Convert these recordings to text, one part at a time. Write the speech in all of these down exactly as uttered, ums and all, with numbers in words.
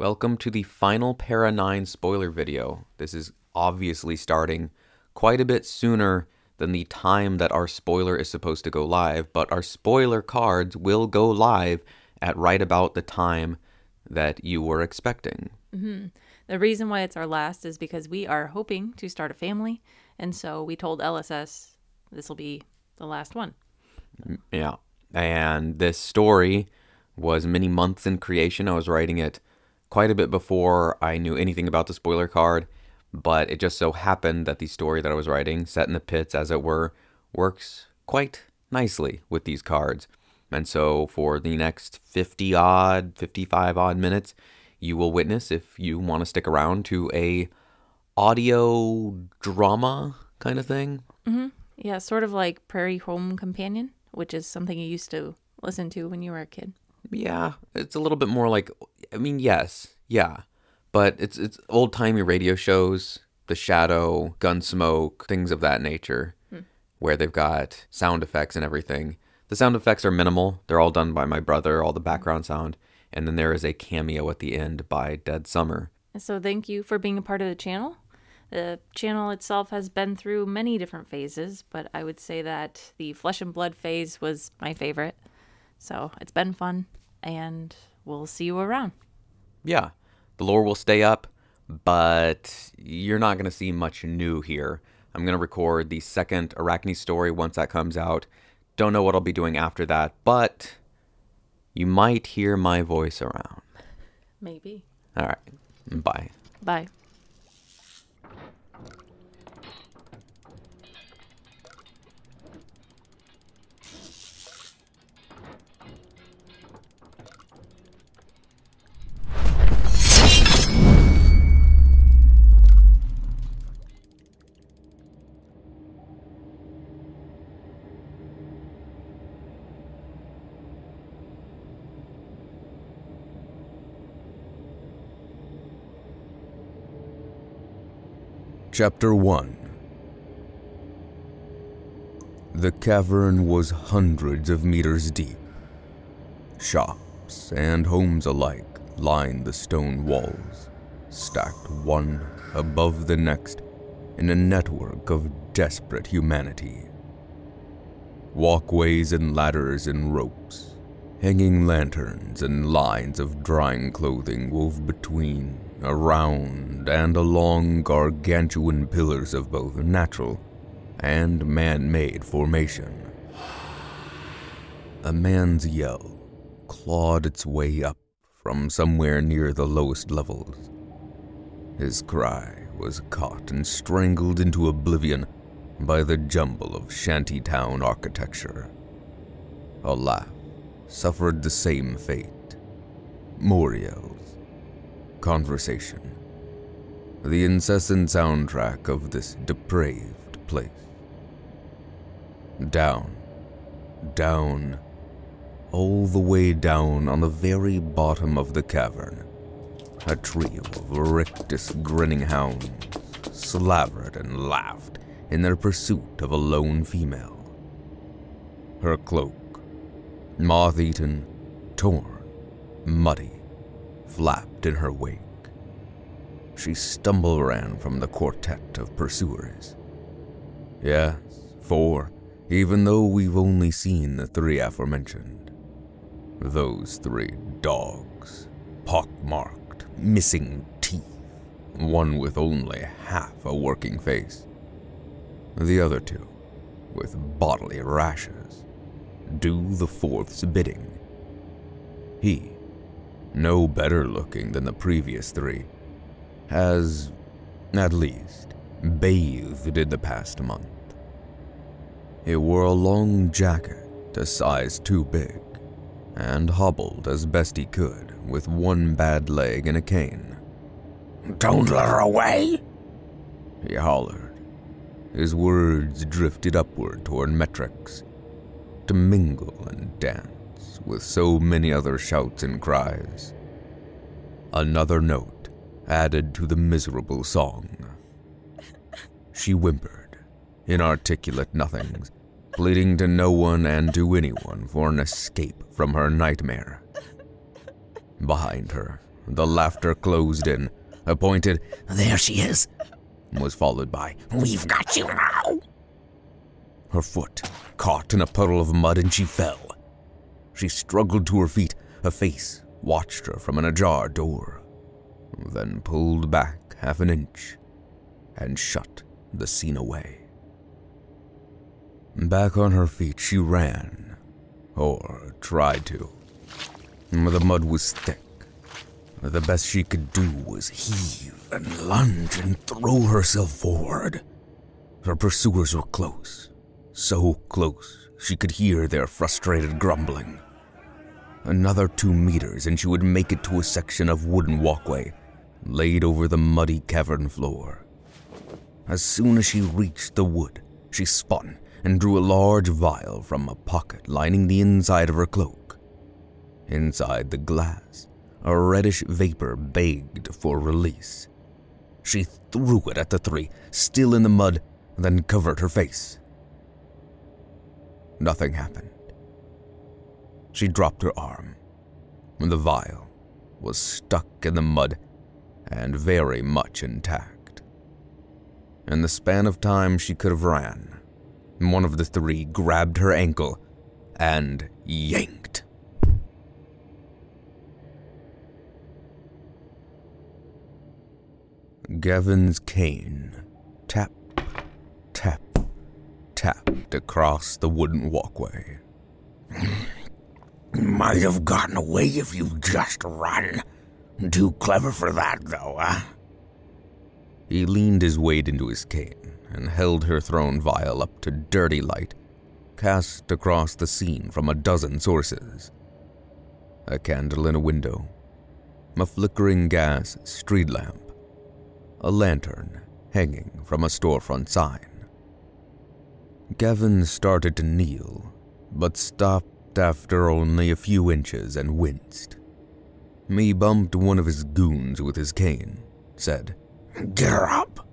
Welcome to the final Para nine spoiler video. This is obviously starting quite a bit sooner than the time that our spoiler is supposed to go live, but our spoiler cards will go live at right about the time that you were expecting. Mm-hmm. The reason why it's our last is because we are hoping to start a family, and so we told L S S this will be the last one. Yeah, and this story was many months in creation. I was writing it quite a bit before I knew anything about the spoiler card, but it just so happened that the story that I was writing, set in the pits as it were, works quite nicely with these cards. And so for the next fifty odd, fifty-five odd minutes, you will witness, if you want to stick around, to a audio drama kind of thing. Mm-hmm. Yeah, sort of like Prairie Home Companion, which is something you used to listen to when you were a kid. Yeah, it's a little bit more like, I mean, yes, yeah. But it's it's old-timey radio shows, The Shadow, Gunsmoke, things of that nature, hmm. where they've got sound effects and everything. The sound effects are minimal. They're all done by my brother, all the background sound. And then there is a cameo at the end by Dead Summer. So thank you for being a part of the channel. The channel itself has been through many different phases, but I would say that the flesh and blood phase was my favorite. So it's been fun, and we'll see you around. Yeah, the lore will stay up, but you're not going to see much new here. I'm going to record the second Arachne story once that comes out. Don't know what I'll be doing after that, but you might hear my voice around. Maybe. All right. Bye. Bye. Chapter one. The cavern was hundreds of meters deep. Shops and homes alike lined the stone walls, stacked one above the next in a network of desperate humanity. Walkways and ladders and ropes, hanging lanterns and lines of drying clothing wove between, around, and along gargantuan pillars of both natural and man-made formation. A man's yell clawed its way up from somewhere near the lowest levels. His cry was caught and strangled into oblivion by the jumble of shantytown architecture. A laugh suffered the same fate. Moriel's conversation, the incessant soundtrack of this depraved place. Down, down, all the way down on the very bottom of the cavern, a trio of rictus grinning hounds slavered and laughed in their pursuit of a lone female. Her cloak, moth-eaten, torn, muddy, flapped in her wake. She stumble ran from the quartet of pursuers. Yes, four, even though we've only seen the three aforementioned. Those three dogs, pockmarked, missing teeth, one with only half a working face. The other two, with bodily rashes, do the fourth's bidding. He, no better looking than the previous three, has, at least, bathed in the past month. He wore a long jacket a size too big, and hobbled as best he could with one bad leg and a cane. "Don't let her away!" he hollered. His words drifted upward toward Metrics, to mingle and dance with so many other shouts and cries. Another note added to the miserable song. She whimpered, inarticulate nothings, pleading to no one and to anyone for an escape from her nightmare. Behind her, The laughter closed in. A pointed, "There she is," was followed by, "We've got you now." Her foot caught in a puddle of mud and she fell. She struggled to her feet. Her face watched her from an ajar door, then pulled back half an inch and shut the scene away. Back on her feet, she ran, or tried to. The mud was thick. The best she could do was heave and lunge and throw herself forward. Her pursuers were close, so close she could hear their frustrated grumbling. Another two meters and she would make it to a section of wooden walkway laid over the muddy cavern floor. As soon as she reached the wood, she spun and drew a large vial from a pocket lining the inside of her cloak. Inside the glass, a reddish vapor begged for release. She threw it at the three, still in the mud, then covered her face. Nothing happened. She dropped her arm. The vial was stuck in the mud and very much intact. In the span of time she could have ran, one of the three grabbed her ankle and yanked. Gavin's cane tap, tap, tapped across the wooden walkway. "Might have gotten away if you'd just run. Too clever for that, though, huh?" He leaned his weight into his cane and held her thrown vial up to dirty light, cast across the scene from a dozen sources. A candle in a window, a flickering gas street lamp, a lantern hanging from a storefront sign. Gavin started to kneel, but stopped after only a few inches and winced. He bumped one of his goons with his cane, said, "Get up!"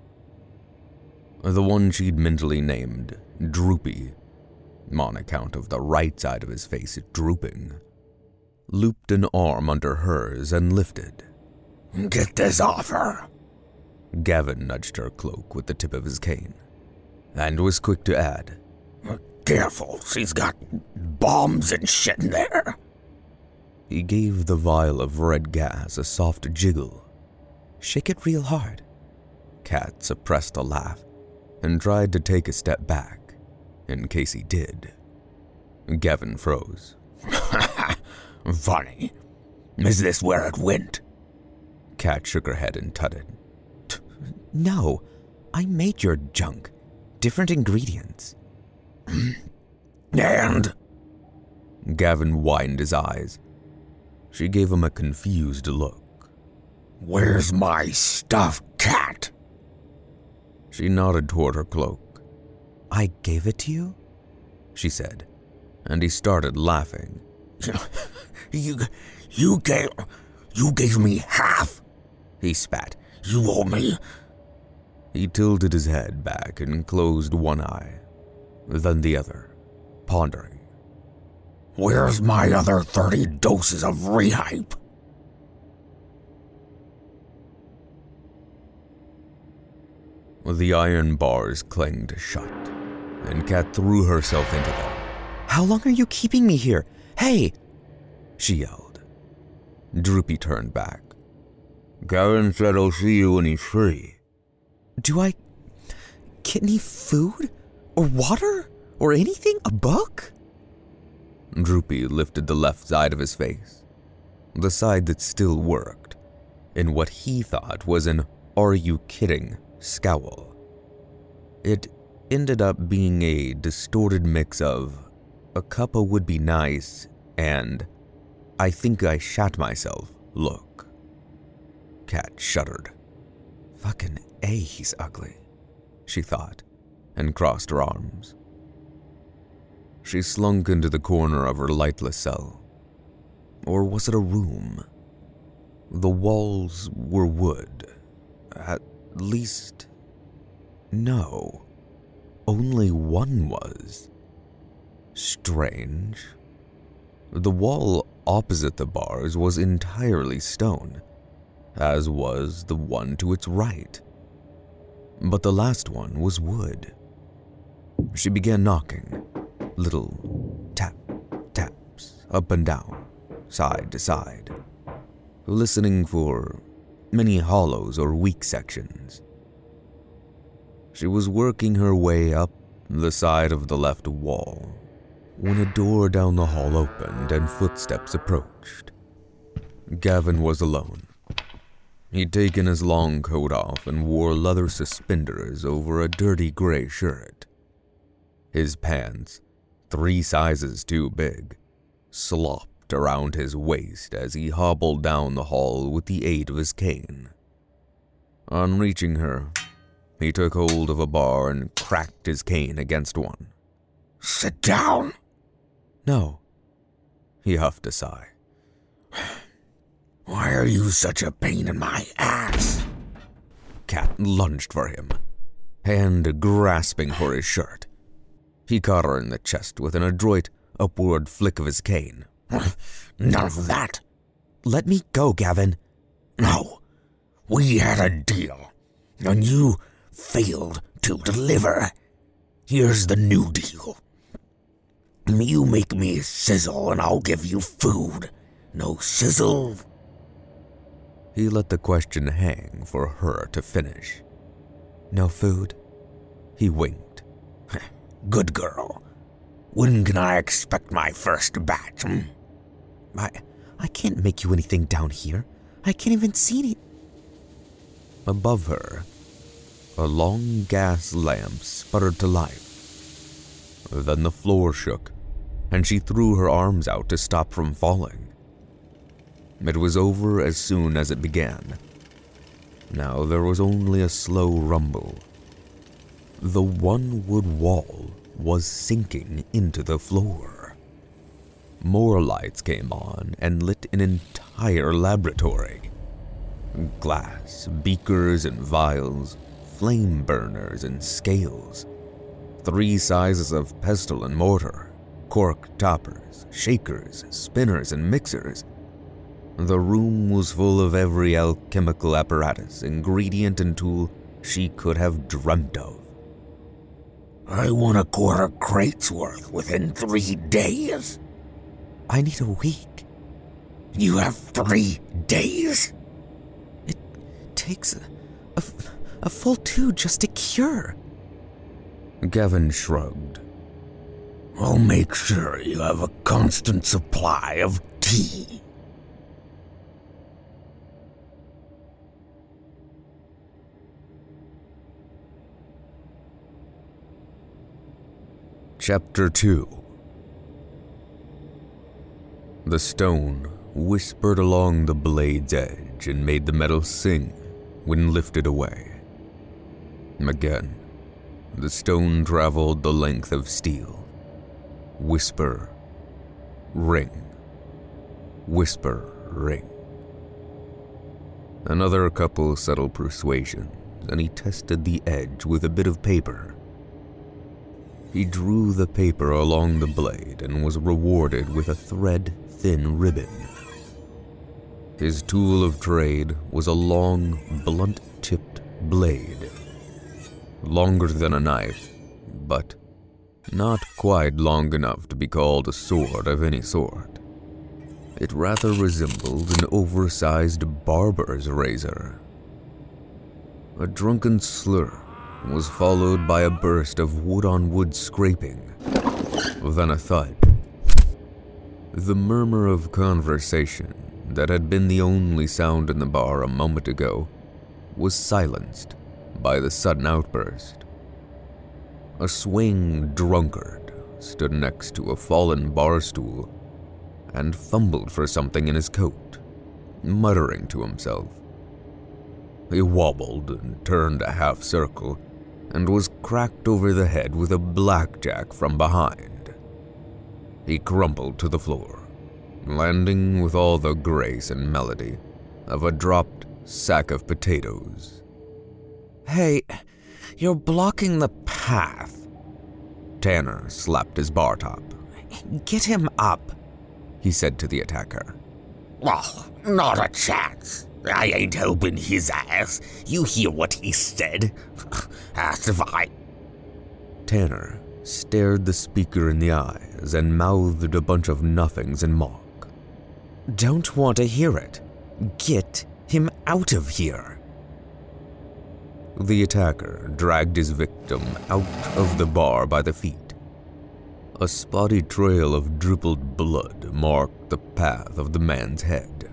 The one she'd mentally named Droopy, on account of the right side of his face drooping, looped an arm under hers and lifted. "Get this off her!" Gavin nudged her cloak with the tip of his cane, and was quick to add, "Careful, she's got bombs and shit in there." He gave the vial of red gas a soft jiggle. "Shake it real hard." Kat suppressed a laugh and tried to take a step back, in case he did. Gavin froze. "Funny. Is this where it went?" Kat shook her head and tutted. "No, I made your junk. Different ingredients." "And?" Gavin widened his eyes. She gave him a confused look. "Where's my stuff, Kat?" She nodded toward her cloak. "I gave it to you?" she said, and he started laughing. you, you gave, you gave me half," he spat. "You owe me." He tilted his head back and closed one eye, then the other, pondering. "Where's my other thirty doses of rehype?" The iron bars clanged shut, and Kat threw herself into them. "How long are you keeping me here? Hey!" she yelled. Droopy turned back. "Gavin said he'll see you when he's free." "Do I get any food? Or water? Or anything? A book?" Droopy lifted the left side of his face, the side that still worked, in what he thought was an "Are you kidding?" scowl. It ended up being a distorted mix of "a cuppa would be nice" and "I think I shat myself, look." Kat shuddered. "Fucking A, he's ugly," she thought, and crossed her arms. She slunk into the corner of her lightless cell. Or was it a room? The walls were wood, at At least, no, only one was. Strange. The wall opposite the bars was entirely stone, as was the one to its right. But the last one was wood. She began knocking, little tap, taps, up and down, side to side, listening for many hollows or weak sections. She was working her way up the side of the left wall when a door down the hall opened and footsteps approached. Gavin was alone. He'd taken his long coat off and wore leather suspenders over a dirty gray shirt. His pants, three sizes too big, slopped around his waist as he hobbled down the hall with the aid of his cane. On reaching her, he took hold of a bar and cracked his cane against one. "Sit down!" "No." He huffed a sigh. "Why are you such a pain in my ass?" Kat lunged for him, hand grasping for his shirt. He caught her in the chest with an adroit upward flick of his cane. "None of that!" "Let me go, Gavin." "No, we had a deal, and you failed to deliver. Here's the new deal. You make me sizzle and I'll give you food. No sizzle." He let the question hang for her to finish. "No food?" He winked. "Good girl. When can I expect my first batch?" Hmm? I, I can't make you anything down here. I can't even see any." Above her, a long gas lamp sputtered to life. Then the floor shook, and she threw her arms out to stop from falling. It was over as soon as it began. Now there was only a slow rumble. The one wood wall was sinking into the floor. More lights came on and lit an entire laboratory. Glass, beakers and vials, flame burners and scales, three sizes of pestle and mortar, cork toppers, shakers, spinners and mixers. The room was full of every alchemical apparatus, ingredient, and tool she could have dreamt of. "I want a quarter crate's worth within three days. "I need a week." "You have three days? It takes a, a, a full two just to cure." Gavin shrugged. "I'll make sure you have a constant supply of tea." Chapter two. The stone whispered along the blade's edge and made the metal sing when lifted away. Again, the stone traveled the length of steel. Whisper, ring. Whisper, ring. Another couple subtle persuasions, and he tested the edge with a bit of paper. He drew the paper along the blade and was rewarded with a thread-thin ribbon. His tool of trade was a long, blunt-tipped blade, longer than a knife, but not quite long enough to be called a sword of any sort. It rather resembled an oversized barber's razor. A drunken slur was followed by a burst of wood-on-wood scraping, then a thud. The murmur of conversation that had been the only sound in the bar a moment ago was silenced by the sudden outburst. A swaying drunkard stood next to a fallen bar stool and fumbled for something in his coat, muttering to himself. He wobbled and turned a half circle and was cracked over the head with a blackjack from behind. He crumpled to the floor, landing with all the grace and melody of a dropped sack of potatoes. "Hey, you're blocking the path." Tanner slapped his bar top. "Get him up," he said to the attacker. "Oh, not a chance." I ain't helping his ass. You hear what he said? Asked if I... Tanner stared the speaker in the eyes and mouthed a bunch of nothings in mock. Don't want to hear it. Get him out of here. The attacker dragged his victim out of the bar by the feet. A spotty trail of dribbled blood marked the path of the man's head.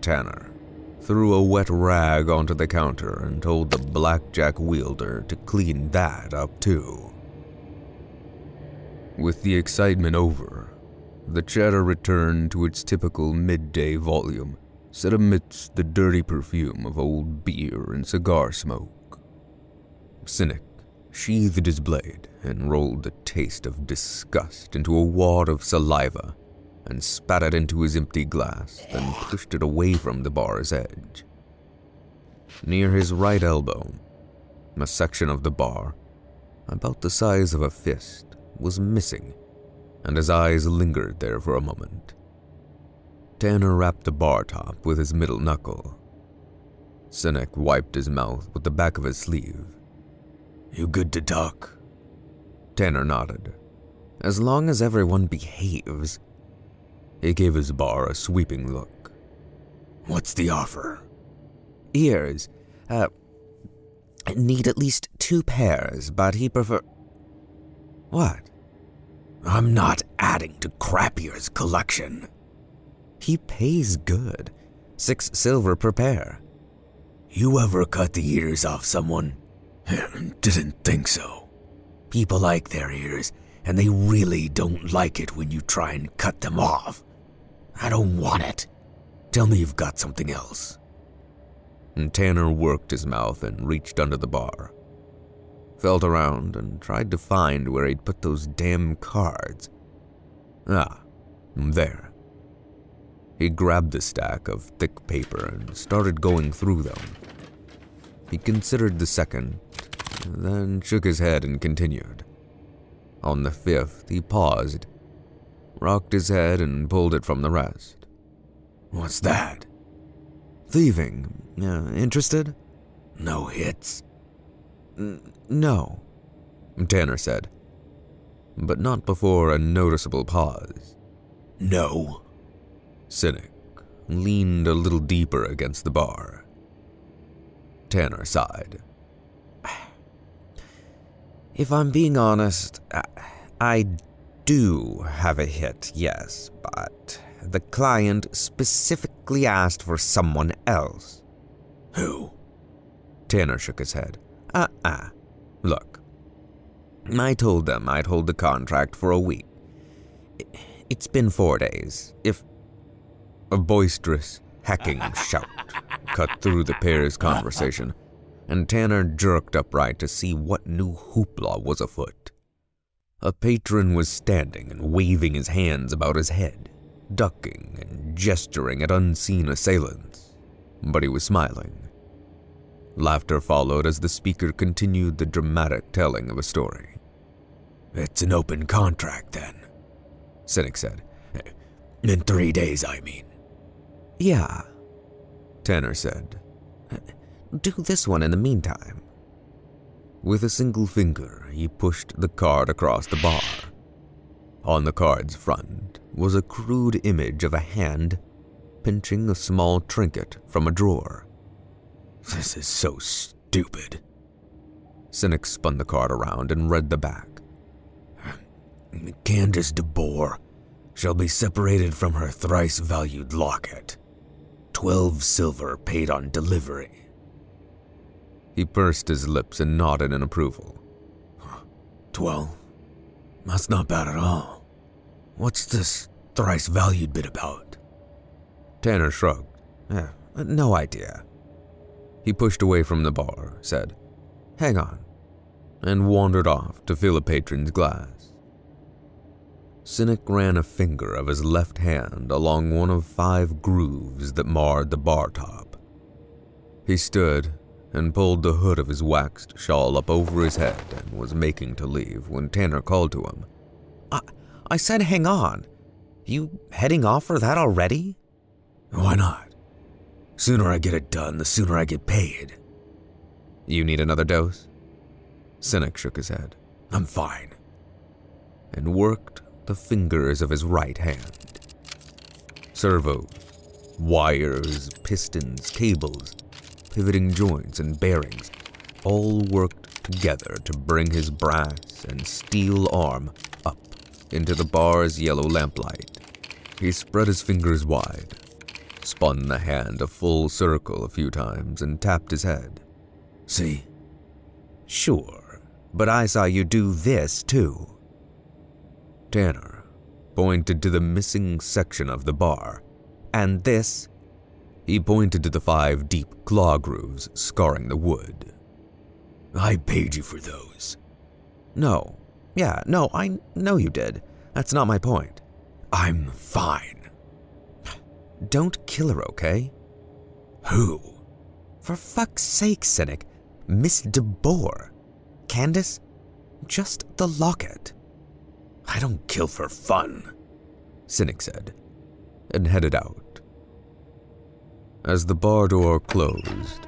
Tanner threw a wet rag onto the counter and told the blackjack wielder to clean that up too. With the excitement over, the chatter returned to its typical midday volume, set amidst the dirty perfume of old beer and cigar smoke. Cynic sheathed his blade and rolled a taste of disgust into a wad of saliva and spat it into his empty glass, then pushed it away from the bar's edge. Near his right elbow, a section of the bar, about the size of a fist, was missing, and his eyes lingered there for a moment. Tanner rapped the bar top with his middle knuckle. Cynic wiped his mouth with the back of his sleeve. You good to talk? Tanner nodded. As long as everyone behaves. He gave his bar a sweeping look. What's the offer? Ears. Uh, need at least two pairs, but he prefer... What? I'm not adding to Crapier's collection. He pays good. Six silver per pair. You ever cut the ears off someone? Didn't think so. People like their ears, and they really don't like it when you try and cut them off. I don't want it. Tell me you've got something else. And Tanner worked his mouth and reached under the bar. Felt around and tried to find where he'd put those damn cards. Ah, there. He grabbed the stack of thick paper and started going through them. He considered the second, then shook his head and continued. On the fifth, he paused, rocked his head and pulled it from the rest. What's that? Thieving. Uh, interested? No hits? N- no, Tanner said, but not before a noticeable pause. No. Cynic leaned a little deeper against the bar. Tanner sighed. If I'm being honest, I, I do have a hit, yes, but the client specifically asked for someone else. Who? Tanner shook his head. Uh-uh. Look, I told them I'd hold the contract for a week. It's been four days. If a boisterous hacking shout cut through the pair's conversation, and Tanner jerked upright to see what new hoopla was afoot. A patron was standing and waving his hands about his head, ducking and gesturing at unseen assailants, but he was smiling. Laughter followed as the speaker continued the dramatic telling of a story. It's an open contract, then, Cynic said. In three days, I mean. Yeah, Tanner said. Do this one in the meantime. With a single finger, he pushed the card across the bar. On the card's front was a crude image of a hand pinching a small trinket from a drawer. This is so stupid. Cynic spun the card around and read the back. Candace DeBoer shall be separated from her thrice-valued locket. Twelve silver paid on delivery. He pursed his lips and nodded in approval. Twelve? That's not bad at all. What's this thrice-valued bit about? Tanner shrugged. Eh, no idea. He pushed away from the bar, said, Hang on, and wandered off to fill a patron's glass. Cynic ran a finger of his left hand along one of five grooves that marred the bar top. He stood and pulled the hood of his waxed shawl up over his head and was making to leave when Tanner called to him. I, I said hang on. You heading off for that already? Why not? Sooner I get it done, the sooner I get paid. You need another dose? Cynic shook his head. I'm fine. And worked the fingers of his right hand. Servos, wires, pistons, cables, pivoting joints and bearings all worked together to bring his brass and steel arm up into the bar's yellow lamplight. He spread his fingers wide, spun the hand a full circle a few times, and tapped his head. See? Sure, but I saw you do this too. Tanner pointed to the missing section of the bar, and this. He pointed to the five deep claw grooves scarring the wood. I paid you for those. No. Yeah, no, I know you did. That's not my point. I'm fine. Don't kill her, okay? Who? For fuck's sake, Cynic. Miss DeBoer. Candace, just the locket. I don't kill for fun, Cynic said, and headed out. As the bar door closed,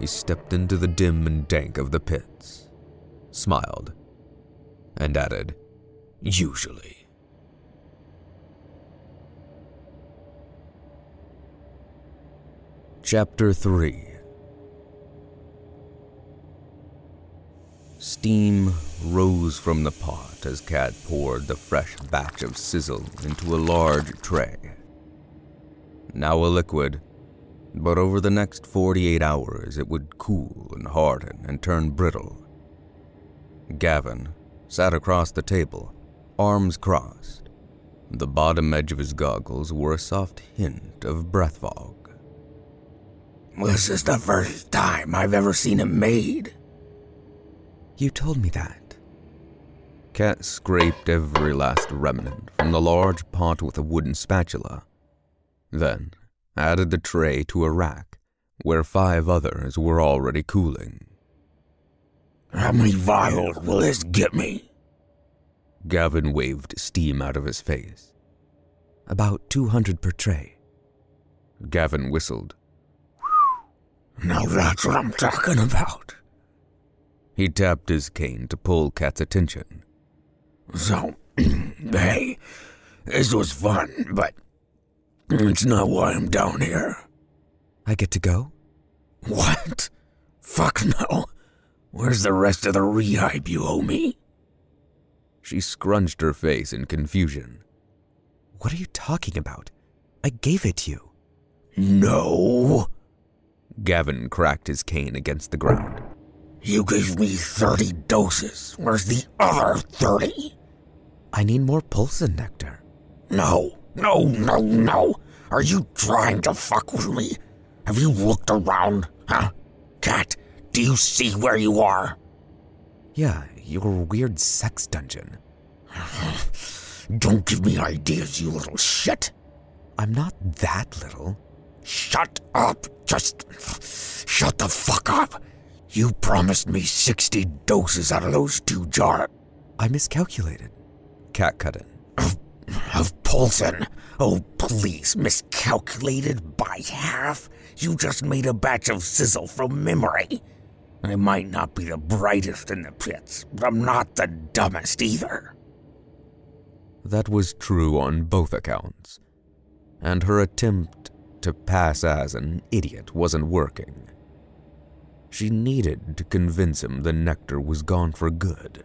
he stepped into the dim and dank of the pits, smiled, and added, usually. Chapter three. Steam rose from the pot as Kat poured the fresh batch of sizzle into a large tray. Now a liquid, but over the next forty-eight hours it would cool and harden and turn brittle. Gavin sat across the table, arms crossed. The bottom edge of his goggles wore a soft hint of breath fog. This is the first time I've ever seen it made. You told me that. Kat scraped every last remnant from the large pot with a wooden spatula, then added the tray to a rack where five others were already cooling. How many vials will this get me? Gavin waved steam out of his face. About two hundred per tray. Gavin whistled. Now that's what I'm talking about. He tapped his cane to pull Kat's attention. So, hey, this was fun, but it's not why I'm down here. I get to go? What? Fuck no. Where's the rest of the rehype you owe me? She scrunched her face in confusion. What are you talking about? I gave it to you. No. Gavin cracked his cane against the ground. You gave me thirty doses. Where's the other thirty? I need more pulse nectar. No, no, no, no. Are you trying to fuck with me? Have you looked around, huh? Kat, do you see where you are? Yeah, your weird sex dungeon. Don't give me ideas, you little shit. I'm not that little. Shut up. Just shut the fuck up. You promised me sixty doses out of those two jars. I miscalculated. Kat cut in. Of, of Polson. Oh, please, miscalculated by half? You just made a batch of sizzle from memory. I might not be the brightest in the pits, but I'm not the dumbest either. That was true on both accounts, and her attempt to pass as an idiot wasn't working. She needed to convince him the nectar was gone for good.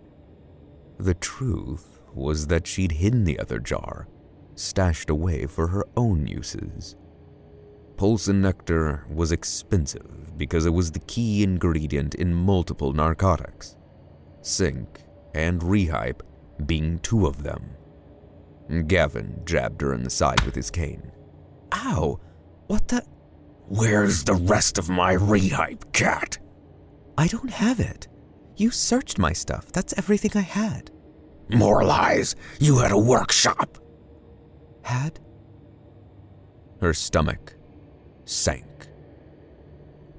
The truth was that she'd hidden the other jar, stashed away for her own uses. Polson nectar was expensive because it was the key ingredient in multiple narcotics, sync and rehype being two of them. Gavin jabbed her in the side with his cane. Ow! What the... Where's the rest of my rehype, Kat? I don't have it. You searched my stuff. That's everything I had. More lies. You had a workshop. Had? Her stomach sank.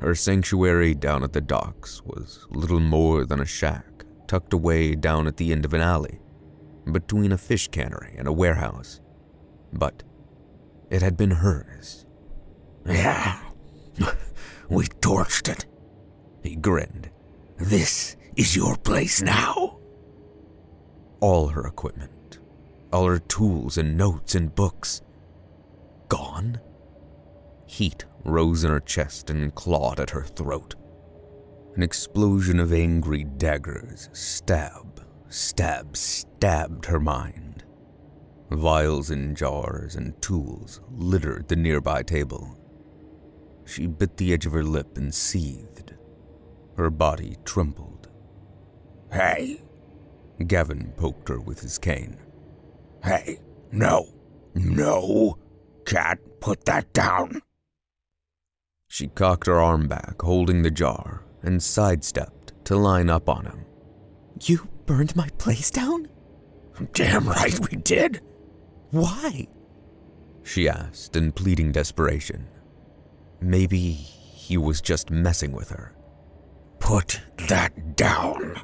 Her sanctuary down at the docks was little more than a shack, tucked away down at the end of an alley, between a fish cannery and a warehouse. But it had been hers. Yeah, We torched it. He grinned. This is your place now. All her equipment, all her tools and notes and books, gone? Heat rose in her chest and clawed at her throat. An explosion of angry daggers, stab, stab, stabbed her mind. Vials and jars and tools littered the nearby table. She bit the edge of her lip and seethed. Her body trembled. Hey! Gavin poked her with his cane. Hey, no, no, Kat, put that down. She cocked her arm back, holding the jar, and sidestepped to line up on him. You burned my place down? Damn right we did. Why? She asked in pleading desperation. Maybe he was just messing with her. Put that down.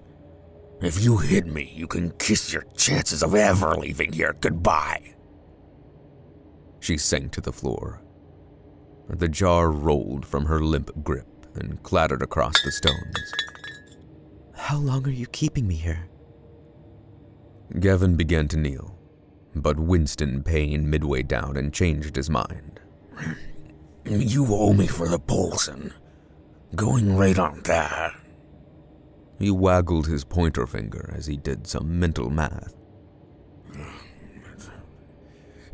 If you hit me, you can kiss your chances of ever leaving here goodbye. She sank to the floor. The jar rolled from her limp grip and clattered across the stones. How long are you keeping me here? Gavin began to kneel, but winced in pain midway down and changed his mind. You owe me for the Polson. Going right on that. He waggled his pointer finger as he did some mental math.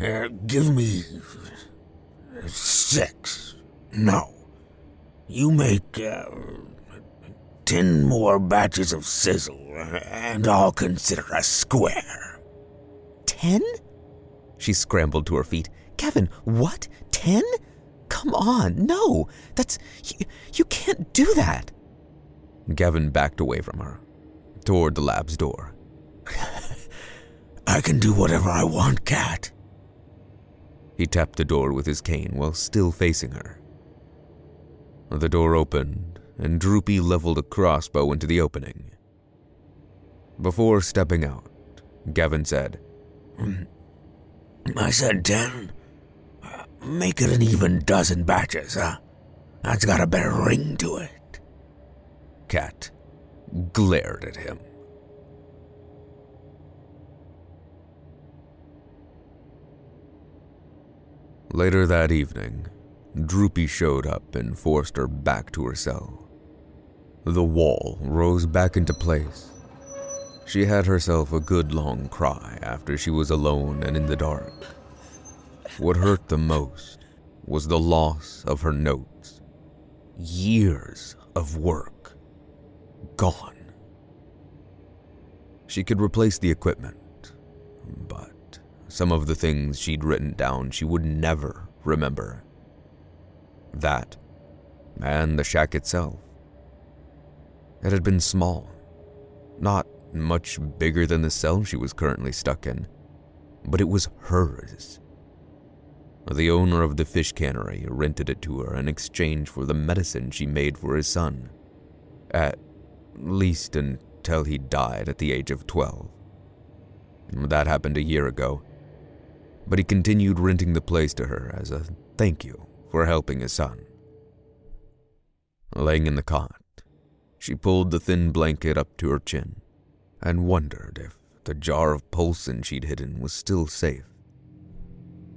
Uh, give me six. No. You make uh, ten more batches of sizzle, and I'll consider a square. Ten? She scrambled to her feet. Kevin, what? Ten? Come on, no. That's... You, you can't do that. Gavin backed away from her, toward the lab's door. I can do whatever I want, Kat. He tapped the door with his cane while still facing her. The door opened, and Droopy leveled a crossbow into the opening. Before stepping out, Gavin said, I said ten. Make it an even dozen batches, huh? That's got a better ring to it. Kat glared at him. Later that evening, Droopy showed up and forced her back to her cell. The wall rose back into place. She had herself a good long cry after she was alone and in the dark. What hurt the most was the loss of her notes. Years of work. Gone. She could replace the equipment, but some of the things she'd written down she would never remember. That, and the shack itself. It had been small, not much bigger than the cell she was currently stuck in, but it was hers. The owner of the fish cannery rented it to her in exchange for the medicine she made for his son, at least until he died at the age of twelve. That happened a year ago, but he continued renting the place to her as a thank you for helping his son. Laying in the cot, she pulled the thin blanket up to her chin and wondered if the jar of Polson she'd hidden was still safe.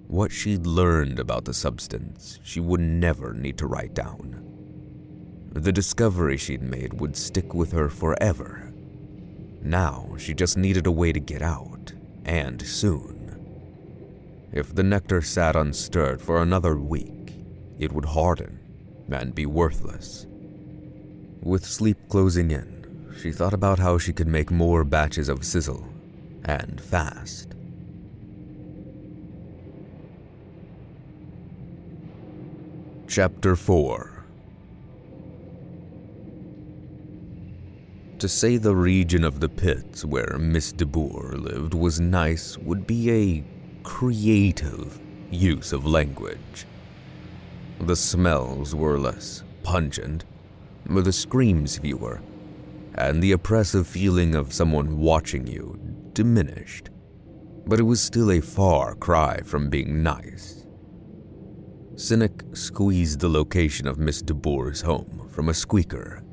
What she'd learned about the substance, she would never need to write down. The discovery she'd made would stick with her forever. Now she just needed a way to get out, and soon. If the nectar sat unstirred for another week, it would harden and be worthless. With sleep closing in, she thought about how she could make more batches of sizzle, and fast. Chapter four. To say the region of the pits where Miss DeBoer lived was nice would be a creative use of language. The smells were less pungent, the screams fewer, and the oppressive feeling of someone watching you diminished, but it was still a far cry from being nice. Cynic squeezed the location of Miss DeBoer's home from a squeaker.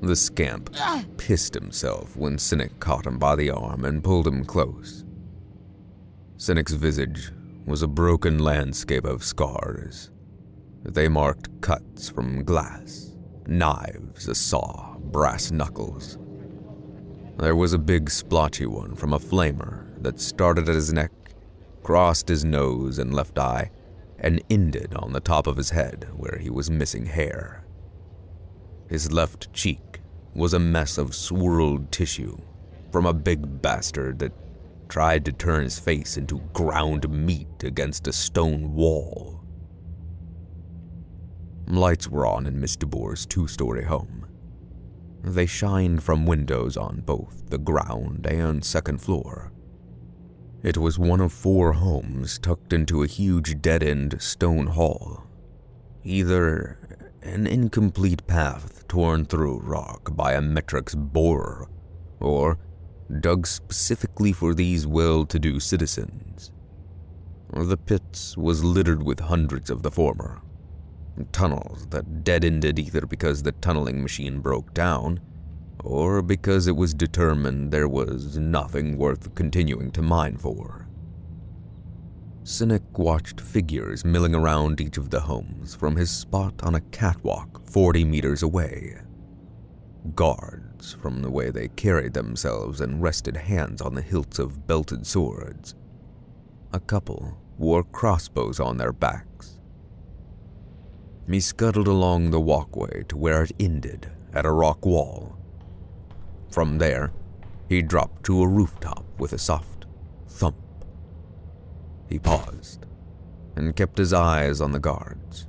The scamp pissed himself when Cynic caught him by the arm and pulled him close. Cynic's visage was a broken landscape of scars. They marked cuts from glass, knives, a saw, brass knuckles. There was a big splotchy one from a flamer that started at his neck, crossed his nose and left eye, and ended on the top of his head where he was missing hair. His left cheek was a mess of swirled tissue from a big bastard that tried to turn his face into ground meat against a stone wall. Lights were on in Miss DeBoer's two-story home. They shined from windows on both the ground and second floor. It was one of four homes tucked into a huge dead-end stone hall, either an incomplete path torn through rock by a metrics borer, or dug specifically for these well-to-do citizens. The pits was littered with hundreds of the former. Tunnels that dead-ended either because the tunneling machine broke down, or because it was determined there was nothing worth continuing to mine for. Cynic watched figures milling around each of the homes from his spot on a catwalk forty meters away. Guards, from the way they carried themselves and rested hands on the hilts of belted swords. A couple wore crossbows on their backs. He scuttled along the walkway to where it ended at a rock wall. From there, he dropped to a rooftop with a soft thump. He paused and kept his eyes on the guards.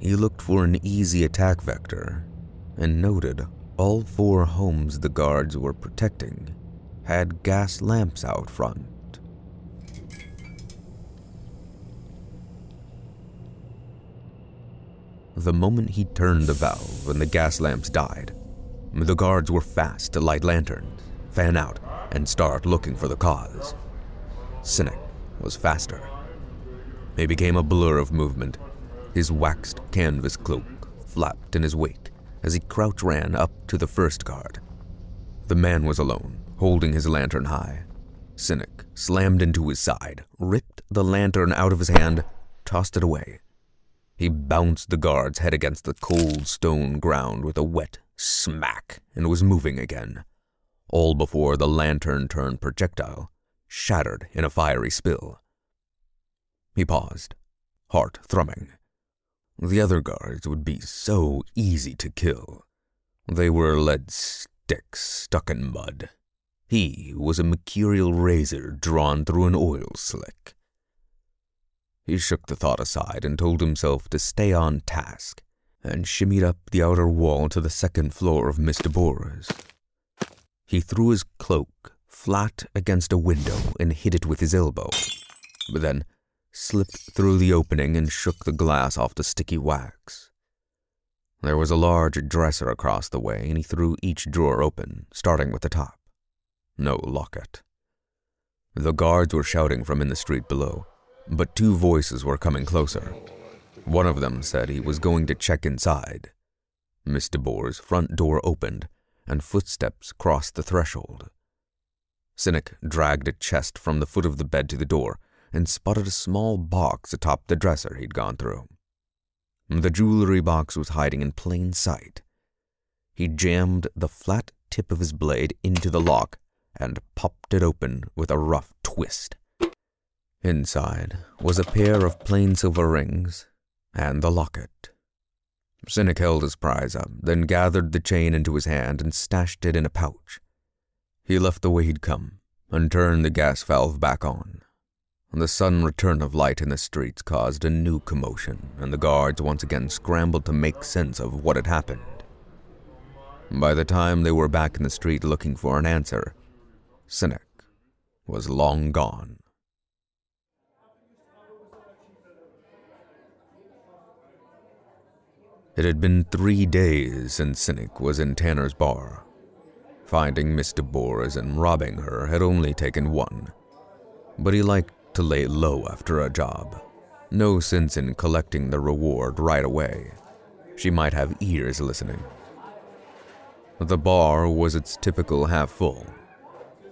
He looked for an easy attack vector and noted all four homes the guards were protecting had gas lamps out front. The moment he turned the valve and the gas lamps died, the guards were fast to light lanterns, fan out, and start looking for the cause. Cynic was faster. He became a blur of movement, his waxed canvas cloak flapped in his wake as he crouch ran up to the first guard. The man was alone, holding his lantern high. Cynic slammed into his side, ripped the lantern out of his hand, tossed it away. He bounced the guard's head against the cold stone ground with a wet smack and was moving again, all before the lantern-turned projectile shattered in a fiery spill. He paused, heart thrumming. The other guards would be so easy to kill. They were lead sticks stuck in mud. He was a mercurial razor drawn through an oil slick. He shook the thought aside and told himself to stay on task and shimmied up the outer wall to the second floor of Miss DeBoer's. He threw his cloak flat against a window and hit it with his elbow, but then slipped through the opening and shook the glass off the sticky wax. There was a large dresser across the way, and he threw each drawer open, starting with the top. No locket. The guards were shouting from in the street below, but two voices were coming closer. One of them said he was going to check inside. Miss DeBoer's front door opened, and footsteps crossed the threshold. Cynic dragged a chest from the foot of the bed to the door and spotted a small box atop the dresser he'd gone through. The jewelry box was hiding in plain sight. He jammed the flat tip of his blade into the lock and popped it open with a rough twist. Inside was a pair of plain silver rings and the locket. Cynic held his prize up, then gathered the chain into his hand and stashed it in a pouch. He left the way he'd come and turned the gas valve back on. The sudden return of light in the streets caused a new commotion, and the guards once again scrambled to make sense of what had happened. By the time they were back in the street looking for an answer, Cynic was long gone. It had been three days since Cynic was in Tanner's bar. Finding Miss DeBoer's and robbing her had only taken one, but he liked to lay low after a job, No sense in collecting the reward right away. She might have ears listening. The bar was its typical half full.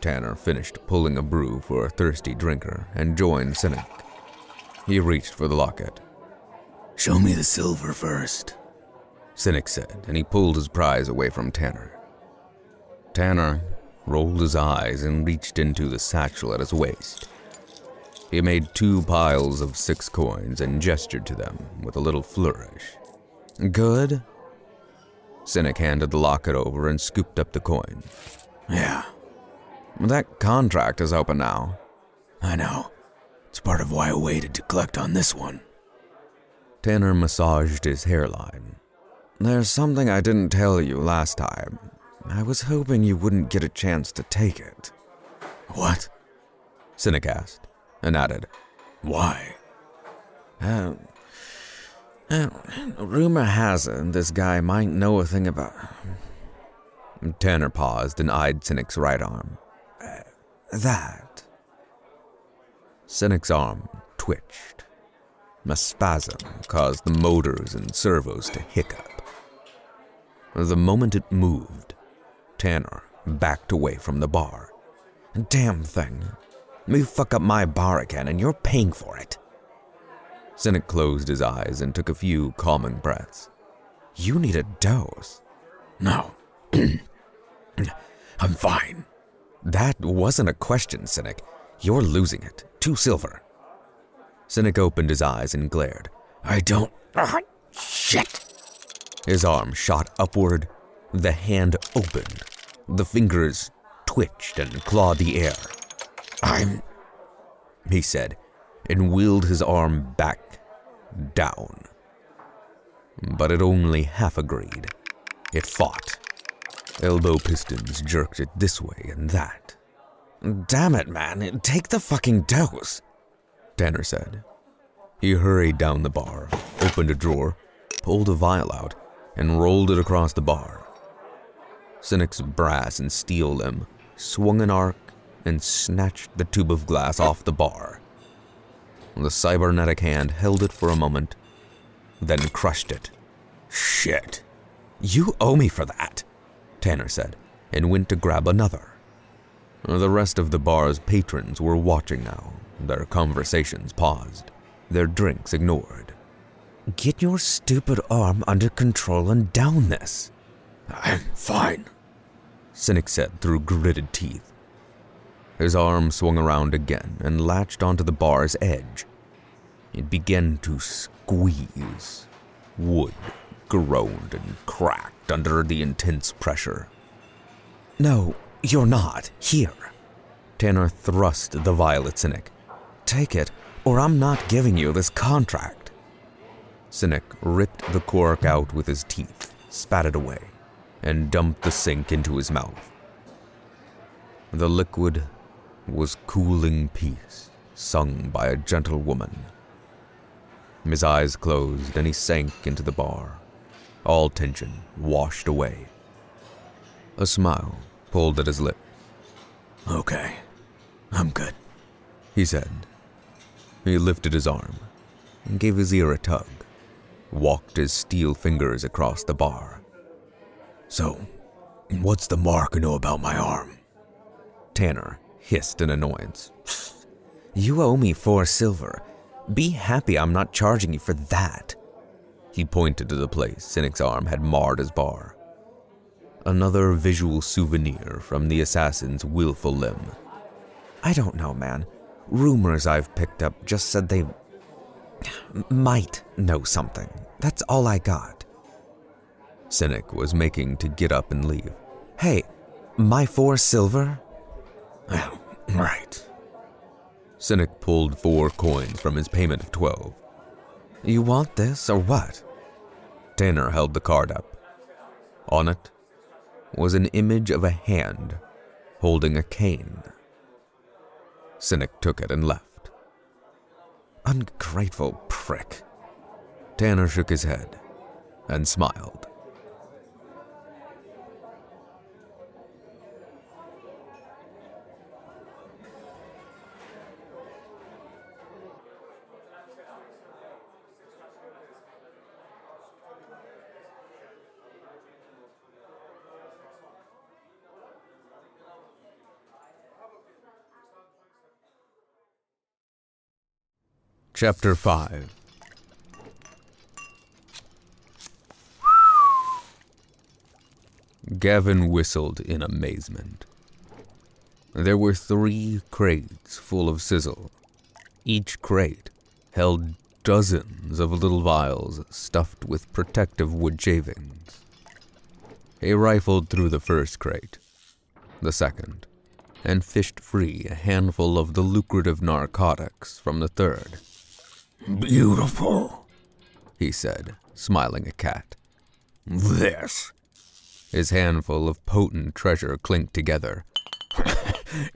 Tanner finished pulling a brew for a thirsty drinker and joined Cynic. He reached for the locket. "Show me the silver first," Cynic said, and he pulled his prize away from Tanner. Tanner rolled his eyes and reached into the satchel at his waist. He made two piles of six coins and gestured to them with a little flourish. "Good?" Cynic handed the locket over and scooped up the coin. "Yeah. That contract is open now." "I know. It's part of why I waited to collect on this one." Tanner massaged his hairline. "There's something I didn't tell you last time. I was hoping you wouldn't get a chance to take it." "What?" Cynic asked, and added, "Why?" Uh, uh, rumor has it this guy might know a thing about..." Tanner paused and eyed Cynic's right arm. Uh, that. Cynic's arm twitched. A spasm caused the motors and servos to hiccup. The moment it moved, Tanner backed away from the bar. "Damn thing. You fuck up my bar again and you're paying for it." Cynic closed his eyes and took a few calming breaths. "You need a dose." "No. I'm fine." "That wasn't a question, Cynic. You're losing it. Two silver." Cynic opened his eyes and glared. "I don't... Oh, shit!" His arm shot upward. The hand opened. The fingers twitched and clawed the air. "I'm..." he said, and wheeled his arm back down. But it only half agreed. It fought. Elbow pistons jerked it this way and that. "Damn it, man, take the fucking dose," Tanner said. He hurried down the bar, opened a drawer, pulled a vial out, and rolled it across the bar. Cynic's brass and steel limb swung an arc and snatched the tube of glass off the bar. The cybernetic hand held it for a moment, then crushed it. "Shit. You owe me for that," Tanner said, and went to grab another. The rest of the bar's patrons were watching now, their conversations paused, their drinks ignored. "Get your stupid arm under control and down this." "I'm fine," Cynic said through gritted teeth. His arm swung around again and latched onto the bar's edge. It began to squeeze. Wood groaned and cracked under the intense pressure. "No, you're not. Here." Tanner thrust the vial at Cynic. "Take it, or I'm not giving you this contract." Cynic ripped the cork out with his teeth, spat it away, and dumped the sink into his mouth. The liquid was cooling peace, sung by a gentle woman. His eyes closed and he sank into the bar, all tension washed away. A smile pulled at his lips. "Okay, I'm good," he said. He lifted his arm, gave his ear a tug, walked his steel fingers across the bar. "So, what's the mark know about my arm?" Tanner hissed in annoyance. "You owe me four silver. Be happy I'm not charging you for that." He pointed to the place Cynic's arm had marred his bar. Another visual souvenir from the assassin's willful limb. "I don't know, man. Rumors I've picked up just said they might know something. That's all I got." Cynic was making to get up and leave. "Hey, my four silver?" "Oh, right." Cynic pulled four coins from his payment of twelve. "You want this or what?" Tanner held the card up. On it was an image of a hand holding a cane. Cynic took it and left. "Ungrateful prick." Tanner shook his head and smiled. Chapter five. Gavin whistled in amazement. There were three crates full of sizzle. Each crate held dozens of little vials stuffed with protective wood shavings. He rifled through the first crate, the second, and fished free a handful of the lucrative narcotics from the third. "Beautiful," he said, smiling at Kat. "This." His handful of potent treasure clinked together.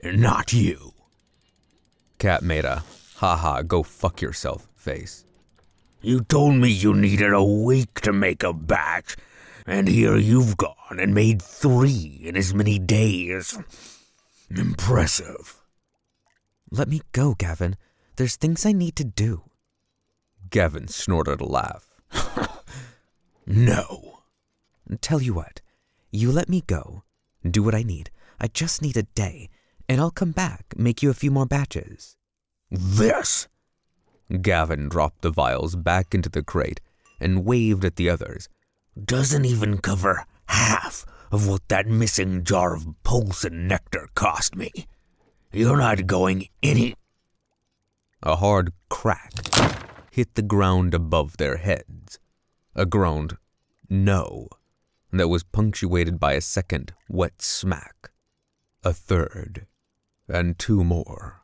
"Not you." Kat made a ha-ha, go fuck yourself face. "You told me you needed a week to make a batch, and here you've gone and made three in as many days. Impressive." "Let me go, Gavin. There's things I need to do." Gavin snorted a laugh. "No." "Tell you what, you let me go, do what I need. I just need a day, and I'll come back, make you a few more batches." "This!" Gavin dropped the vials back into the crate and waved at the others. "Doesn't even cover half of what that missing jar of pulse and nectar cost me. You're not going any..." A hard crack hit the ground above their heads. A groaned no that was punctuated by a second wet smack, a third, and two more.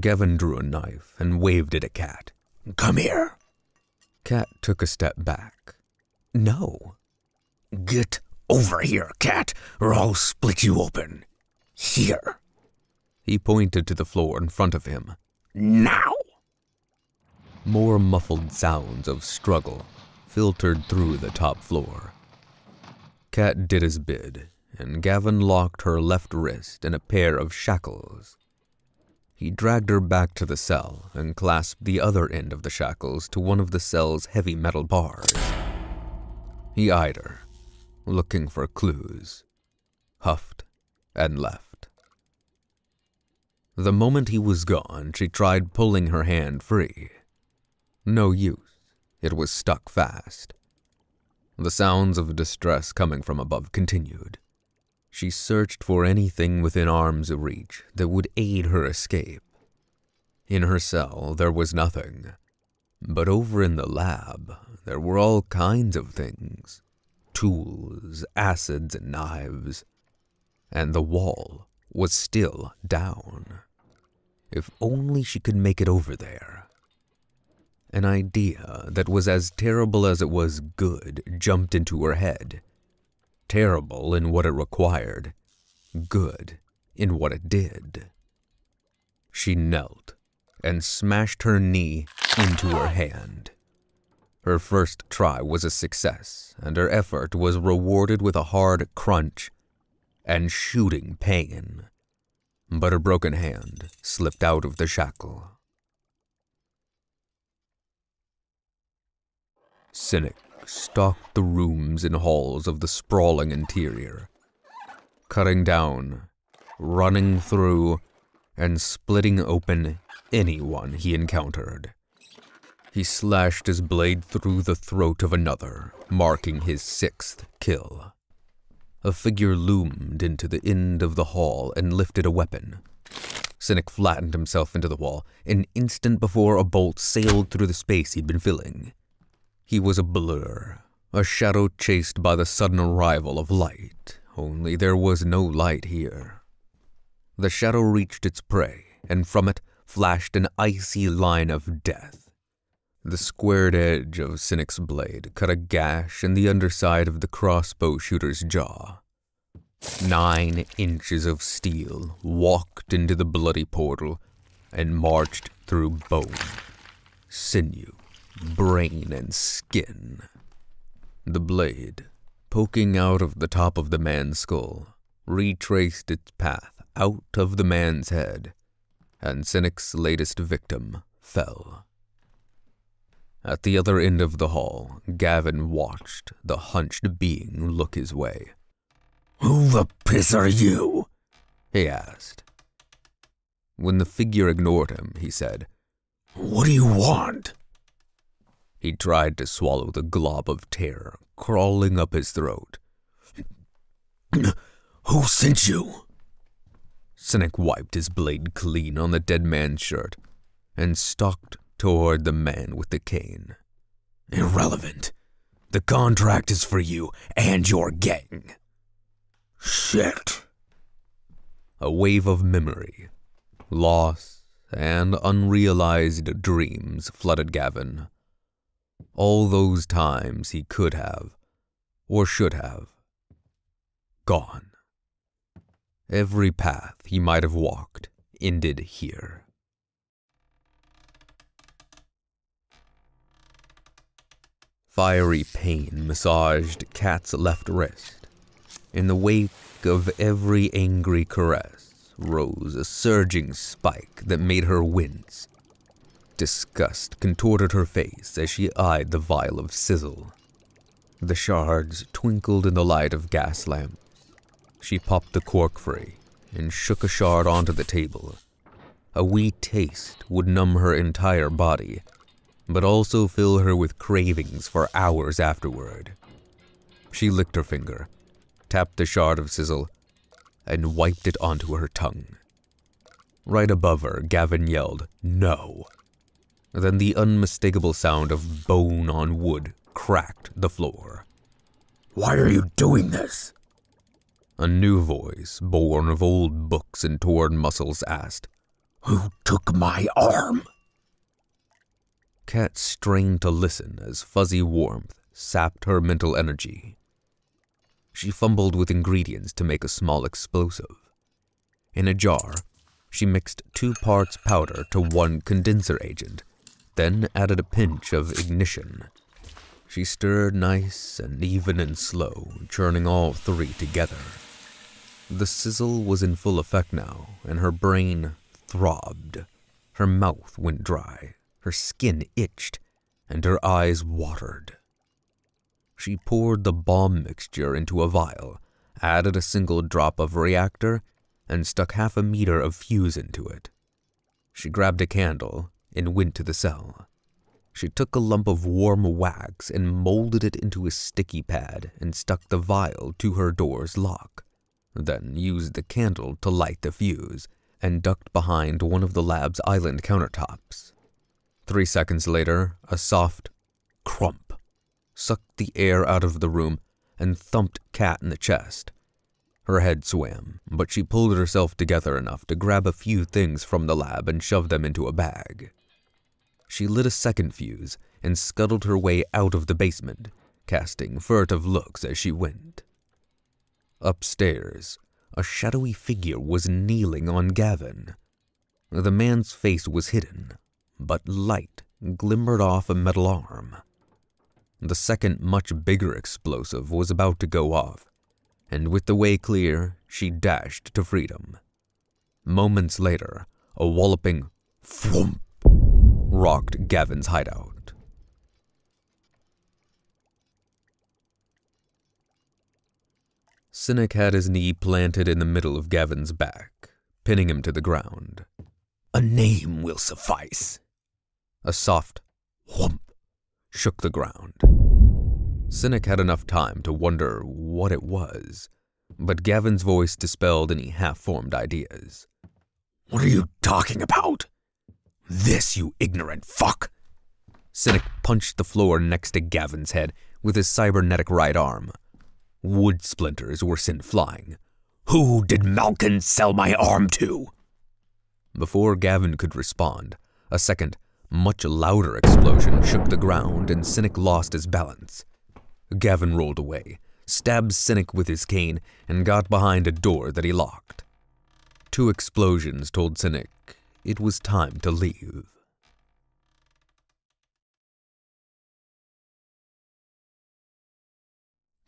Gavin drew a knife and waved it at Kat. "Come here." Kat took a step back. "No." "Get over here, Kat, or I'll split you open. Here." He pointed to the floor in front of him. "Now." More muffled sounds of struggle filtered through the top floor. Kat did his bid, and Gavin locked her left wrist in a pair of shackles. He dragged her back to the cell and clasped the other end of the shackles to one of the cell's heavy metal bars. He eyed her, looking for clues, huffed and left. The moment he was gone, she tried pulling her hand free. No use, it was stuck fast. The sounds of distress coming from above continued. She searched for anything within arm's reach that would aid her escape. In her cell, there was nothing. But over in the lab, there were all kinds of things. Tools, acids, and knives. And the wall was still down. If only she could make it over there. An idea that was as terrible as it was good jumped into her head. Terrible in what it required, good in what it did. She knelt and smashed her knee into her hand. Her first try was a success, and her effort was rewarded with a hard crunch and shooting pain. But her broken hand slipped out of the shackle. Cynic stalked the rooms and halls of the sprawling interior, cutting down, running through, and splitting open anyone he encountered. He slashed his blade through the throat of another, marking his sixth kill. A figure loomed into the end of the hall and lifted a weapon. Cynic flattened himself into the wall an instant before a bolt sailed through the space he'd been filling. He was a blur, a shadow chased by the sudden arrival of light, only there was no light here. The shadow reached its prey, and from it flashed an icy line of death. The squared edge of Cynic's blade cut a gash in the underside of the crossbow shooter's jaw. Nine inches of steel walked into the bloody portal and marched through bone, sinew, brain and skin. The blade, poking out of the top of the man's skull, retraced its path out of the man's head, and Cynic's latest victim fell. At the other end of the hall, Gavin watched the hunched being look his way. "Who the piss are you?" he asked. When the figure ignored him, he said, What do you want? He tried to swallow the glob of terror crawling up his throat. Who sent you? Cynic wiped his blade clean on the dead man's shirt and stalked toward the man with the cane. Irrelevant. The contract is for you and your gang. Shit. A wave of memory, loss, and unrealized dreams flooded Gavin. All those times he could have, or should have, gone. Every path he might have walked ended here. Fiery pain massaged Kat's left wrist. In the wake of every angry caress rose a surging spike that made her wince. Disgust contorted her face as she eyed the vial of sizzle. The shards twinkled in the light of gas lamps. She popped the cork free and shook a shard onto the table. A wee taste would numb her entire body, but also fill her with cravings for hours afterward. She licked her finger, tapped the shard of sizzle, and wiped it onto her tongue. Right above her, Gavin yelled, "No!" Then the unmistakable sound of bone on wood cracked the floor. Why are you doing this? A new voice, born of old books and torn muscles, asked, Who took my arm? Kat strained to listen as fuzzy warmth sapped her mental energy. She fumbled with ingredients to make a small explosive. In a jar, she mixed two parts powder to one condenser agent, then added a pinch of ignition. She stirred nice and even and slow, churning all three together. The sizzle was in full effect now, and her brain throbbed. Her mouth went dry, her skin itched, and her eyes watered. She poured the bomb mixture into a vial, added a single drop of reactor, and stuck half a meter of fuse into it. She grabbed a candle and went to the cell. She took a lump of warm wax and molded it into a sticky pad and stuck the vial to her door's lock, then used the candle to light the fuse and ducked behind one of the lab's island countertops. Three seconds later, a soft crump sucked the air out of the room and thumped Kat in the chest. Her head swam, but she pulled herself together enough to grab a few things from the lab and shove them into a bag. She lit a second fuse and scuttled her way out of the basement, casting furtive looks as she went. Upstairs, a shadowy figure was kneeling on Gavin. The man's face was hidden, but light glimmered off a metal arm. The second, much bigger explosive was about to go off, and with the way clear, she dashed to freedom. Moments later, a walloping thwomp rocked Gavin's hideout. Cynic had his knee planted in the middle of Gavin's back, pinning him to the ground. A name will suffice. A soft thwomp shook the ground. Cynic had enough time to wonder what it was, but Gavin's voice dispelled any half-formed ideas. What are you talking about? This, you ignorant fuck! Cynic punched the floor next to Gavin's head with his cybernetic right arm. Wood splinters were sent flying. Who did Malkin sell my arm to? Before Gavin could respond, a second, much louder explosion shook the ground and Cynic lost his balance. Gavin rolled away, stabbed Cynic with his cane, and got behind a door that he locked. Two explosions told Cynic it was time to leave.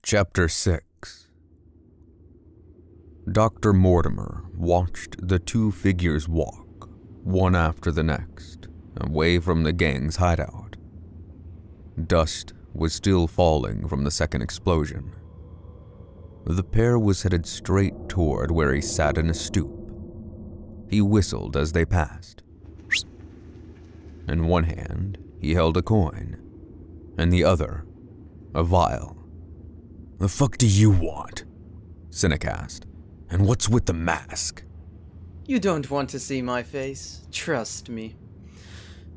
Chapter six. Doctor Mortimer watched the two figures walk, one after the next, away from the gang's hideout. Dust was still falling from the second explosion. The pair was headed straight toward where he sat in a stoop. He whistled as they passed. In one hand, he held a coin. In the other, a vial. "The fuck do you want?" Cynic asked. "And what's with the mask?" "You don't want to see my face, trust me.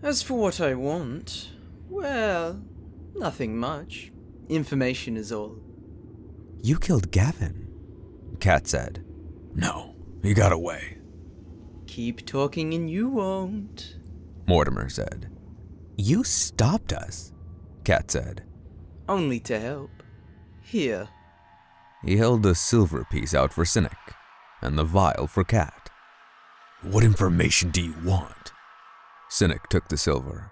As for what I want, well, nothing much. Information is all." "You killed Gavin," Kat said. "No, he got away." "Keep talking and you won't," Mortimer said. "You stopped us," Kat said. "Only to help. Here." He held a silver piece out for Cynic, and the vial for Kat. "What information do you want?" Cynic took the silver.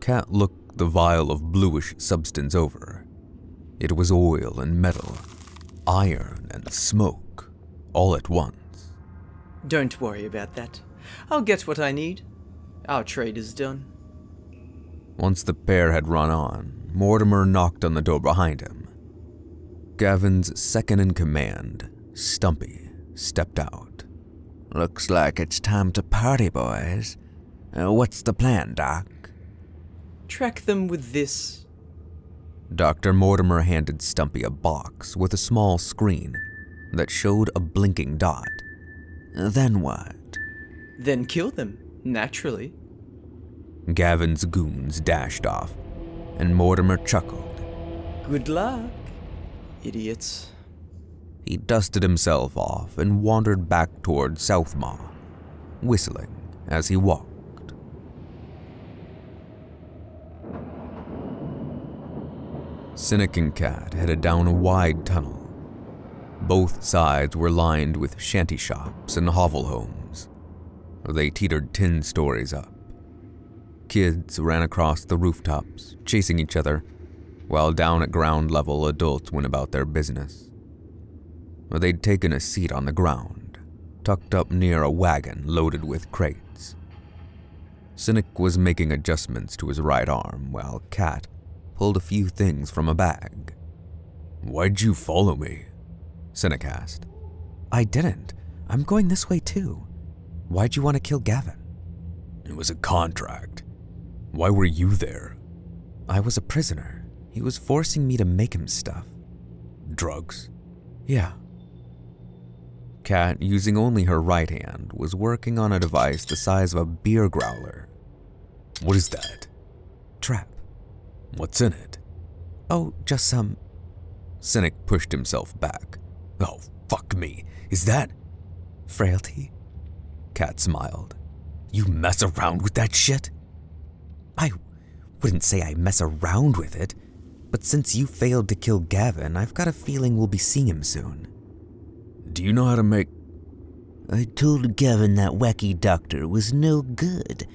Kat looked the vial of bluish substance over. It was oil and metal, iron and smoke, all at once. "Don't worry about that. I'll get what I need. Our trade is done." Once the pair had run on, Mortimer knocked on the door behind him. Gavin's second-in-command, Stumpy, stepped out. "Looks like it's time to party, boys. Uh, what's the plan, Doc?" "Track them with this." Doctor Mortimer handed Stumpy a box with a small screen that showed a blinking dot. "Then what?" "Then kill them, naturally." Gavin's goons dashed off, and Mortimer chuckled. "Good luck, idiots." He dusted himself off and wandered back toward Southmaw, whistling as he walked. Cynic and Kat headed down a wide tunnel. Both sides were lined with shanty shops and hovel homes. They teetered ten stories up. Kids ran across the rooftops, chasing each other, while down at ground level adults went about their business. They'd taken a seat on the ground, tucked up near a wagon loaded with crates. Cynic was making adjustments to his right arm while Kat pulled a few things from a bag. "Why'd you follow me?" Cynic asked. "I didn't. I'm going this way too. Why'd you want to kill Gavin?" "It was a contract. Why were you there?" "I was a prisoner. He was forcing me to make him stuff." "Drugs?" "Yeah." Kat, using only her right hand, was working on a device the size of a beer growler. "What is that?" "Trap." "What's in it?" "Oh, just some..." Cynic pushed himself back. "Oh, fuck me. Is that..." "Frailty?" Kat smiled. "You mess around with that shit?" "I wouldn't say I mess around with it, but since you failed to kill Gavin, I've got a feeling we'll be seeing him soon." "Do you know how to make..." "I told Gavin that wacky doctor was no good.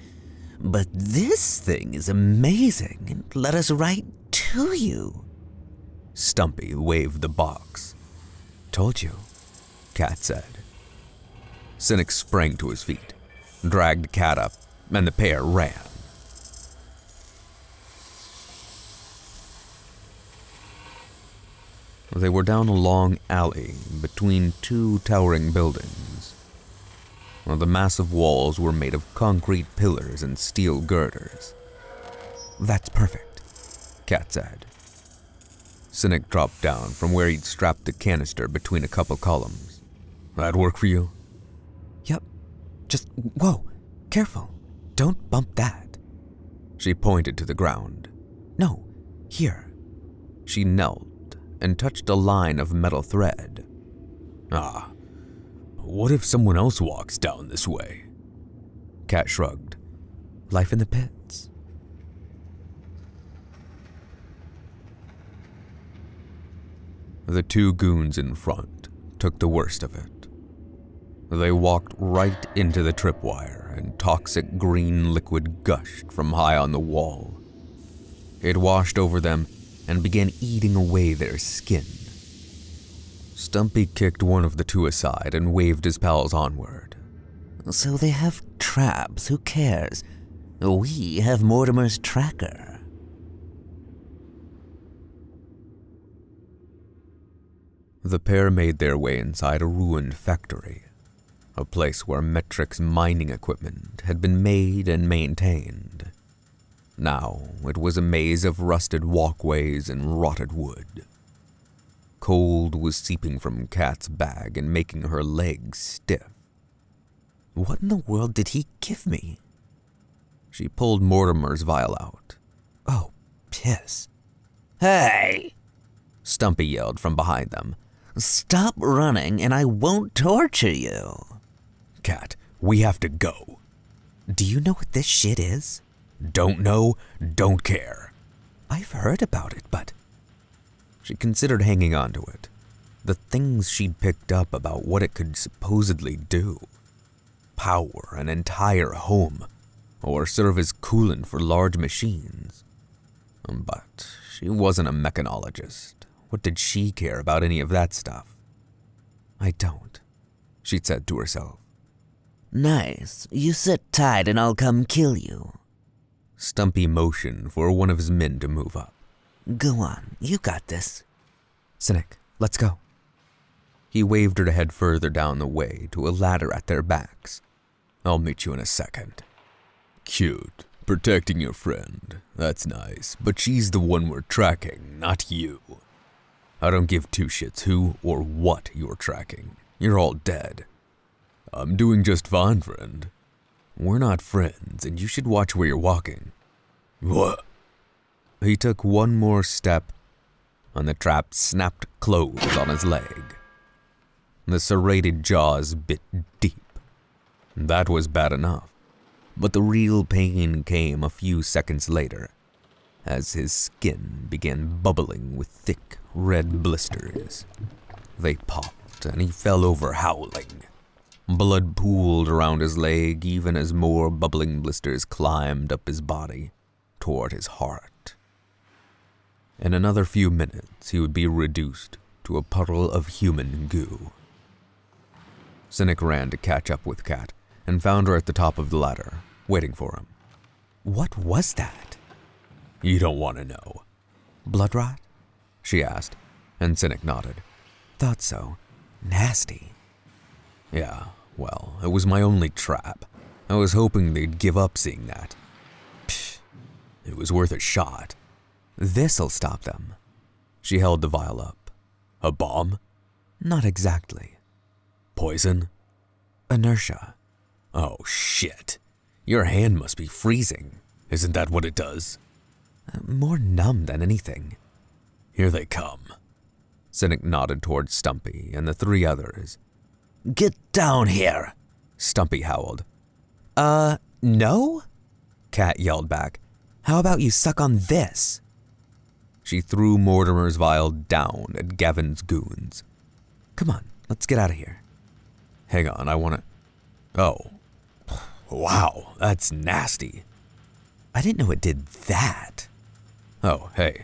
But this thing is amazing and led us right to you." Stumpy waved the box. "Told you," Kat said. Cynic sprang to his feet, dragged Kat up, and the pair ran. They were down a long alley between two towering buildings. The massive walls were made of concrete pillars and steel girders. "That's perfect," Kat said. Cynic dropped down from where he'd strapped the canister between a couple columns. "That work for you?" "Yep. Just, whoa, careful. Don't bump that." She pointed to the ground. "No, here." She knelt and touched a line of metal thread. "Ah. What if someone else walks down this way?" Kat shrugged. "Life in the pits." The two goons in front took the worst of it. They walked right into the tripwire, and toxic green liquid gushed from high on the wall. It washed over them and began eating away their skin. Stumpy kicked one of the two aside and waved his pals onward. "So they have traps, who cares? We have Mortimer's tracker." The pair made their way inside a ruined factory. a place where Metrics mining equipment had been made and maintained. Now it was a maze of rusted walkways and rotted wood. Cold was seeping from Kat's bag and making her legs stiff. What in the world did he give me? She pulled Mortimer's vial out. Oh, piss. Hey! Stumpy yelled from behind them. Stop running and I won't torture you. Kat, we have to go. Do you know what this shit is? Don't know, don't care. I've heard about it, but... She considered hanging on to it. The things she'd picked up about what it could supposedly do. Power an entire home, or serve as coolant for large machines. But she wasn't a mechanologist. What did she care about any of that stuff? I don't, she'd said to herself. Nice, you sit tight and I'll come kill you. Stumpy motioned for one of his men to move up. Go on, you got this. Cynic, let's go. He waved her to head further down the way to a ladder at their backs. I'll meet you in a second. Cute, protecting your friend. That's nice, but she's the one we're tracking, not you. I don't give two shits who or what you're tracking. You're all dead. I'm doing just fine, friend. We're not friends, and you should watch where you're walking. What? He took one more step, and the trap snapped closed on his leg. The serrated jaws bit deep. That was bad enough, but the real pain came a few seconds later, as his skin began bubbling with thick red blisters. They popped, and he fell over howling. Blood pooled around his leg even as more bubbling blisters climbed up his body toward his heart. In another few minutes, he would be reduced to a puddle of human goo. Cynic ran to catch up with Kat and found her at the top of the ladder, waiting for him. What was that? You don't want to know. Blood rot? She asked, and Cynic nodded. Thought so. Nasty. Yeah, well, it was my only trap. I was hoping they'd give up seeing that. Psh, it was worth a shot. This'll stop them. She held the vial up. A bomb? Not exactly. Poison? Inertia. Oh, shit. Your hand must be freezing. Isn't that what it does? Uh, more numb than anything. Here they come. Cynic nodded towards Stumpy and the three others. Get down here! Stumpy howled. Uh, no? Kat yelled back. How about you suck on this? She threw Mortimer's vial down at Gavin's goons. Come on, let's get out of here. Hang on, I wanna... Oh. Wow, that's nasty. I didn't know it did that. Oh, hey.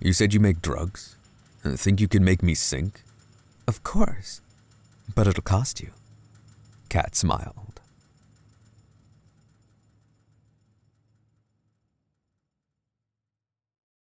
You said you make drugs? Think you can make me sink? Of course. But it'll cost you. Kat smiled.